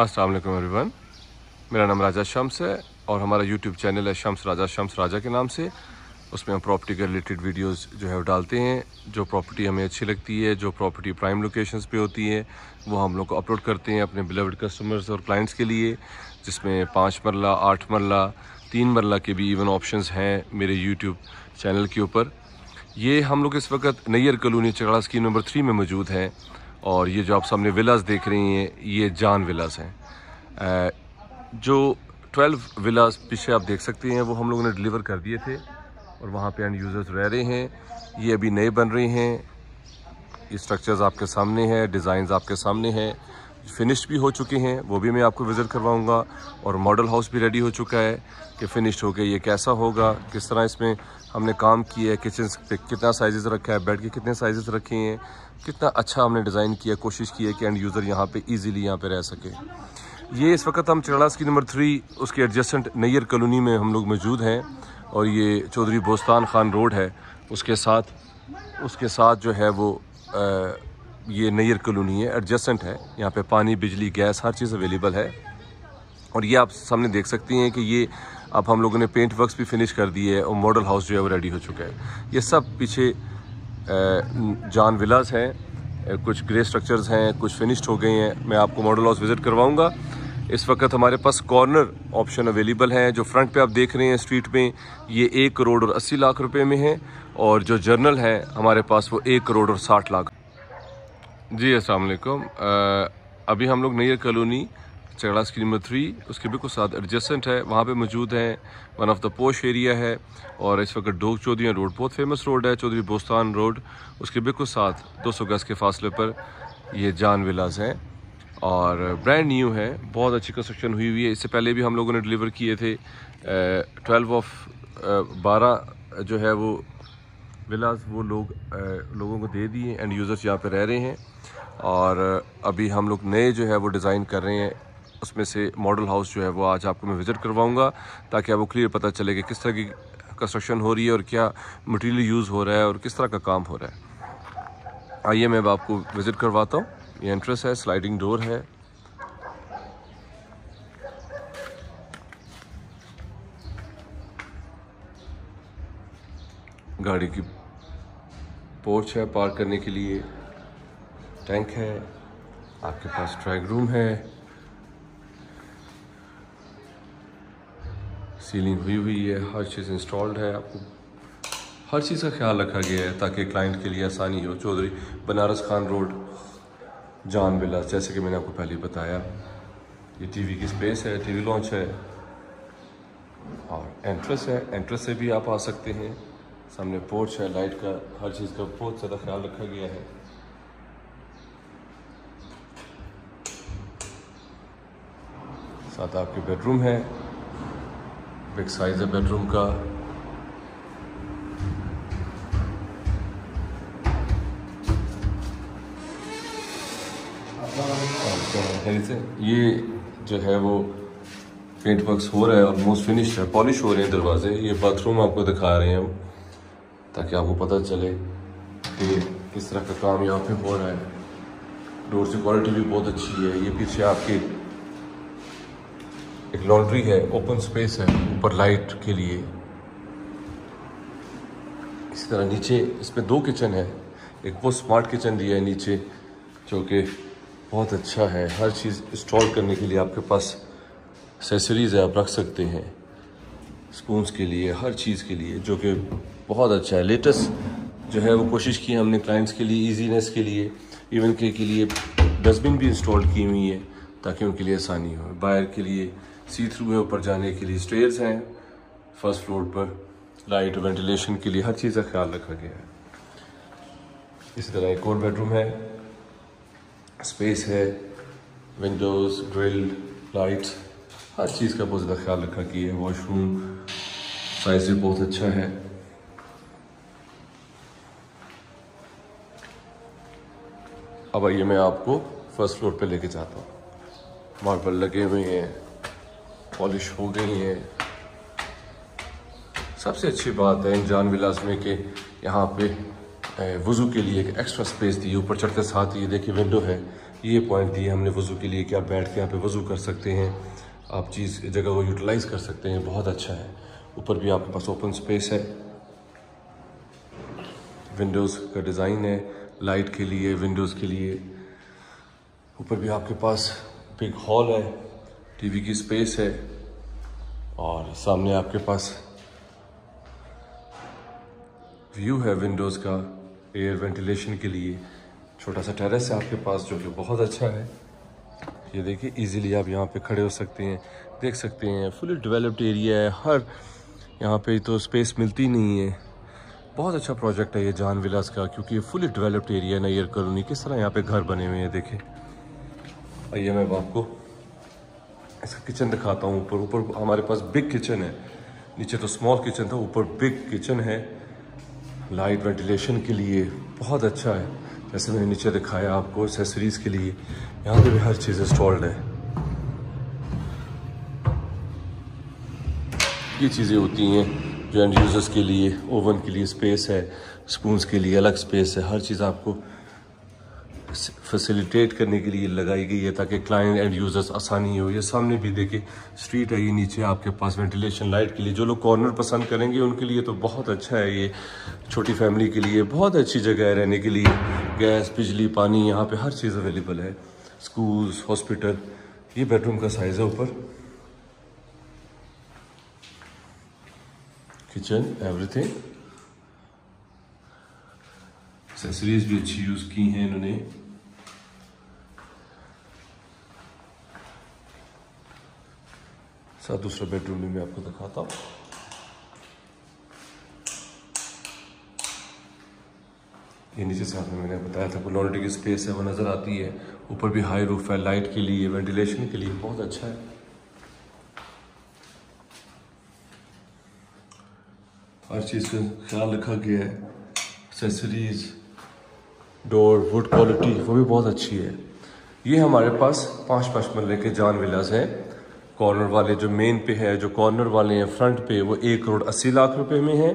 अस्सलाम वालेकुम एवरीवन, मेरा नाम राजा शम्स है और हमारा यूट्यूब चैनल है शम्स राजा के नाम से। उसमें हम प्रॉपर्टी के रिलेटेड वीडियोस जो है डालते हैं। जो प्रॉपर्टी हमें अच्छी लगती है, जो प्रॉपर्टी प्राइम लोकेशंस पे होती है, वो हम लोग अपलोड करते हैं अपने बिलव्ड कस्टमर्स और क्लाइंट्स के लिए, जिसमें 5 मरला, 8 मरला, 3 मरला के भी इवन ऑप्शंस हैं मेरे यूट्यूब चैनल के ऊपर। ये हम लोग इस वक्त near colony Chaklala scheme number 3 में मौजूद हैं और ये जो आप सामने विलास देख रही हैं ये जान विलास हैं। जो 12 विलास पीछे आप देख सकते हैं वो हम लोगों ने डिलीवर कर दिए थे और वहाँ पे एंड यूज़र्स रह रहे हैं। ये अभी नए बन रहे हैं। ये स्ट्रक्चर्स आपके सामने हैं, डिज़ाइंस आपके सामने हैं, फिनिश्ड भी हो चुके हैं, वो भी मैं आपको विज़िट करवाऊँगा। और मॉडल हाउस भी रेडी हो चुका है कि फिनिश्ड होकर ये कैसा होगा, किस तरह इसमें हमने काम किया है, किचन पे कितना साइजेस रखा है, बेड के कितने साइजेस रखे हैं, कितना अच्छा हमने डिज़ाइन किया, कोशिश की है कि एंड यूज़र यहाँ पे ईज़िली यहाँ पे रह सके। ये इस वक्त हम चकलाला स्कीम नंबर 3 उसके एडजेसेंट नियर कॉलोनी में हम लोग मौजूद हैं और ये चौधरी बोस्तान खान रोड है, उसके साथ जो है वो ये नियर कॉलोनी है, एडजेसेंट है। यहाँ पे पानी, बिजली, गैस हर चीज़ अवेलेबल है। और ये आप सामने देख सकती हैं कि ये अब हम लोगों ने पेंट वर्क्स भी फिनिश कर दिए है और मॉडल हाउस जो है वो रेडी हो चुका है। ये सब पीछे जान विलास हैं, कुछ ग्रे स्ट्रक्चर्स हैं, कुछ फिनिश्ड हो गए हैं। मैं आपको मॉडल हाउस विज़िट करवाऊँगा। इस वक्त हमारे पास कॉर्नर ऑप्शन अवेलेबल है। जो फ्रंट पे आप देख रहे हैं स्ट्रीट में, ये 1 करोड़ और 80 लाख रुपए में है और जो जर्नल है हमारे पास वो 1 करोड़ और 60 लाख। जी अस्सलाम वालेकुम। अभी हम लोग near colony Chaklala scheme number 3 उसके बिल्कुल साथ एडजेसेंट है, वहाँ पे मौजूद है। One of the posh area है और इस वक्त डोग चौधरी रोड बहुत फेमस रोड है, चौधरी बोस्तान रोड, उसके बिल्कुल साथ 200 गज के फासले पर ये जान विलास है और ब्रांड न्यू है, बहुत अच्छी कंस्ट्रक्शन हुई हुई है। इससे पहले भी हम लोगों ने डिलीवर किए थे 12/12 जो है वो विलास, वो लोगों को दे दिए, एंड यूज़र्स यहाँ पे रह रहे हैं। और अभी हम लोग नए जो है वो डिज़ाइन कर रहे हैं, उसमें से मॉडल हाउस जो है वो आज आपको मैं विज़िट करवाऊँगा ताकि आपको क्लियर पता चले कि किस तरह की कंस्ट्रक्शन हो रही है और क्या मटीरियल यूज़ हो रहा है और किस तरह का काम हो रहा है। आइए मैं आपको विज़िट करवाता हूँ। ये एंट्रेंस है, स्लाइडिंग डोर है। गाड़ी की पोर्च है पार्क करने के लिए, टैंक है, आपके पास ट्रैक रूम है, सीलिंग हुई है, हर चीज़ इंस्टॉल्ड है। आपको हर चीज़ का ख्याल रखा गया है ताकि क्लाइंट के लिए आसानी हो। चौधरी बनारस खान रोड जान विलास, जैसे कि मैंने आपको पहले बताया। ये टीवी की स्पेस है, टीवी लॉन्च है और एंट्रेंस है। एंट्रेंस से भी आप आ सकते हैं। सामने पोर्च है, लाइट का हर चीज़ का बहुत ज़्यादा ख्याल रखा गया है। साथ आपके बेडरूम है, बिग साइज है बेडरूम का। ये जो है वो पेंट वर्क्स हो रहा है, ऑलमोस्ट फिनिश है, पॉलिश हो रहे हैं दरवाजे। ये बाथरूम आपको दिखा रहे हैं हम ताकि आपको पता चले कि किस तरह का काम यहाँ पे हो रहा है। डोर की क्वालिटी भी बहुत अच्छी है। ये पीछे आपकी एक लॉन्ड्री है, ओपन स्पेस है ऊपर लाइट के लिए। इसी तरह नीचे इसमें 2 किचन है, एक बहुत स्मार्ट किचन दिया है नीचे जो कि बहुत अच्छा है। हर चीज़ इंस्टॉल करने के लिए आपके पास एक्सेसरीज़ है, आप रख सकते हैं स्पून्स के लिए, हर चीज़ के लिए, जो कि बहुत अच्छा है। लेटेस्ट जो है वो कोशिश की है हमने क्लाइंट्स के लिए, इजीनेस के लिए, इवन के लिए डस्टबिन भी इंस्टॉल की हुई है ताकि उनके लिए आसानी हो। बाहर के लिए सी थ्रू है, ऊपर जाने के लिए स्टेयर्स हैं फर्स्ट फ्लोर पर, लाइट वेंटिलेशन के लिए हर चीज़ का ख्याल रखा गया है। इसी तरह एक और बेडरूम है, स्पेस है, विंडोज़, ग्रिल, लाइट्स, हर चीज़ का बहुत ज़्यादा ख्याल रखा गया है। वॉशरूम साइज भी बहुत अच्छा है। अब आइए मैं आपको फर्स्ट फ्लोर पे लेके जाता हूँ। मार्बल लगे हुए हैं, पॉलिश हो गई है। सबसे अच्छी बात है इन जान विलास में कि यहाँ पे वज़ू के लिए एक एक्स्ट्रा स्पेस दी है। ऊपर चढ़ते साथ ये देखिए विंडो है, ये पॉइंट दिए हमने वज़ू के लिए कि आप बैठ के यहाँ पे वज़ू कर सकते हैं, आप चीज़ जगह को यूटिलाइज़ कर सकते हैं, बहुत अच्छा है। ऊपर भी आपके पास ओपन स्पेस है, विंडोज़ का डिज़ाइन है लाइट के लिए, विंडोज़ के लिए। ऊपर भी आपके पास बिग हॉल है, टीवी की स्पेस है, और सामने आपके पास व्यू है विंडोज़ का एयर वेंटिलेशन के लिए। छोटा सा टेरेस है आपके पास जो कि बहुत अच्छा है। ये देखिए इजीली आप यहाँ पे खड़े हो सकते हैं, देख सकते हैं, फुली डेवलप्ड एरिया है, हर यहाँ पे तो स्पेस मिलती नहीं है। बहुत अच्छा प्रोजेक्ट है ये जान विलास का, क्योंकि ये फुली डेवलप्ड एरिया है नियर कॉलोनी। किस तरह यहाँ पे घर बने हुए हैं देखें। और ये मैं आपको इसका किचन दिखाता हूँ। ऊपर ऊपर हमारे पास बिग किचन है, नीचे तो स्मॉल किचन था, ऊपर बिग किचन है लाइट वेंटिलेशन के लिए, बहुत अच्छा है। जैसे मैंने नीचे दिखाया आपको एक्सेसरीज के लिए, यहाँ पे भी हर चीज़ इंस्टॉल्ड है। ये चीज़ें होती हैं जो एंड यूजर्स के लिए, ओवन के लिए स्पेस है, स्पून्स के लिए अलग स्पेस है, हर चीज़ आपको फैसिलिटेट करने के लिए लगाई गई है ताकि क्लाइंट एंड यूजर्स आसानी हो। ये सामने भी देखिए स्ट्रीट है, ये नीचे आपके पास वेंटिलेशन लाइट के लिए, जो लोग कॉर्नर पसंद करेंगे उनके लिए तो बहुत अच्छा है। ये छोटी फैमिली के लिए बहुत अच्छी जगह है रहने के लिए। गैस, बिजली, पानी, यहाँ पे हर चीज़ अवेलेबल है, स्कूल्स, हॉस्पिटल। ये बेडरूम का साइज़ है। ऊपर किचन, एवरीथिंग, एक्सेसरीज भी अच्छी यूज़ की हैं इन्होंने। साथ दूसरा बेडरूम भी मैं आपको दिखाता हूँ। ये नीचे साथ में मैंने बताया था आपको लॉन्ड्री की स्पेस है, वो नज़र आती है। ऊपर भी हाई रूफ है लाइट के लिए, वेंटिलेशन के लिए, बहुत अच्छा है। हर चीज़ का ख्याल रखा गया है। एक्सेसरीज, डोर, वुड क्वालिटी वो भी बहुत अच्छी है। ये हमारे पास 5 मरले के जान विलास हैं। कॉर्नर वाले जो मेन पे है, जो कॉर्नर वाले हैं फ्रंट पे, वो 1,80,00,000 रुपए में हैं,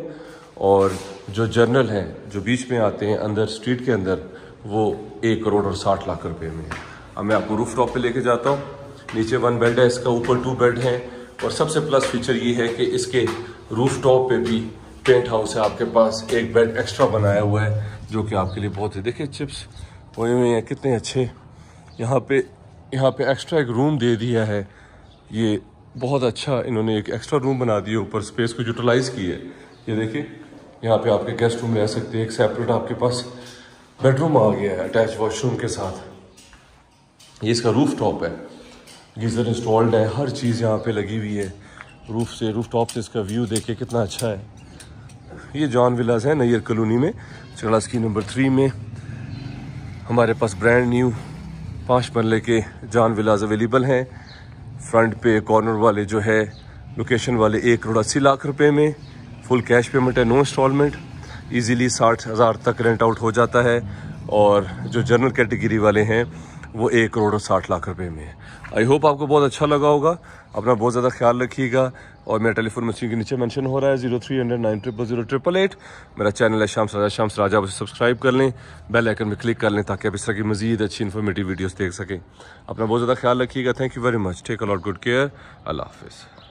और जो जनरल हैं जो बीच में आते हैं अंदर स्ट्रीट के अंदर, वो 1,60,00,000 रुपए में है। अब मैं आपको रूफ टॉप पर लेके जाता हूँ। नीचे 1 बेड है इसका, ऊपर 2 बेड हैं, और सबसे प्लस फीचर ये है कि इसके रूफ टॉप पर भी पेंट हाउस है आपके पास, 1 बेड एक्स्ट्रा बनाया हुआ है जो कि आपके लिए बहुत ही। देखिए चिप्स हुए हुए हैं कितने अच्छे। यहाँ पे एक्स्ट्रा एक रूम दे दिया है, ये बहुत अच्छा। इन्होंने एक एक्स्ट्रा रूम बना दिया, ऊपर स्पेस को यूटिलाइज़ की है। ये देखिए यहाँ पे आपके गेस्ट रूम रह सकते हैं। एक सेपरेट आपके पास बेडरूम आ गया है अटैच वॉशरूम के साथ। ये इसका रूफ टॉप है, गीज़र इंस्टॉल्ड है, हर चीज़ यहाँ पर लगी हुई है। रूफ टॉप से इसका व्यू देखिए कितना अच्छा है। ये जान विलास है नियर कॉलोनी में, चकलाला की नंबर 3 में। हमारे पास ब्रांड न्यू 5 मरले के जान विलास अवेलेबल हैं। फ्रंट पे कॉर्नर वाले जो है लोकेशन वाले 1,80,00,000 रुपए में, फुल कैश पेमेंट है, नो इंस्टॉलमेंट। इजीली 60,000 तक रेंट आउट हो जाता है, और जो जनरल कैटेगरी वाले हैं वो 1,60,00,000 रुपए में है। आई होप आपको बहुत अच्छा लगा होगा। अपना बहुत ज़्यादा ख्याल रखिएगा, और मेरा टेलीफोन मशीन के नीचे मेंशन हो रहा है 0300 900 088। मेरा चैनल है शम्स, राजा शम्स, राजा उसे सब्सक्राइब कर लें, बेल आइकन में क्लिक कर लें ताकि आप इस तरह की मज़ीद अच्छी इन्फॉर्मेटिव वीडियोस देख सकें। अपना बहुत ज़्यादा ख्याल रखिएगा। Thank you very much, take a lot good care, अल्लाह हाफिज़।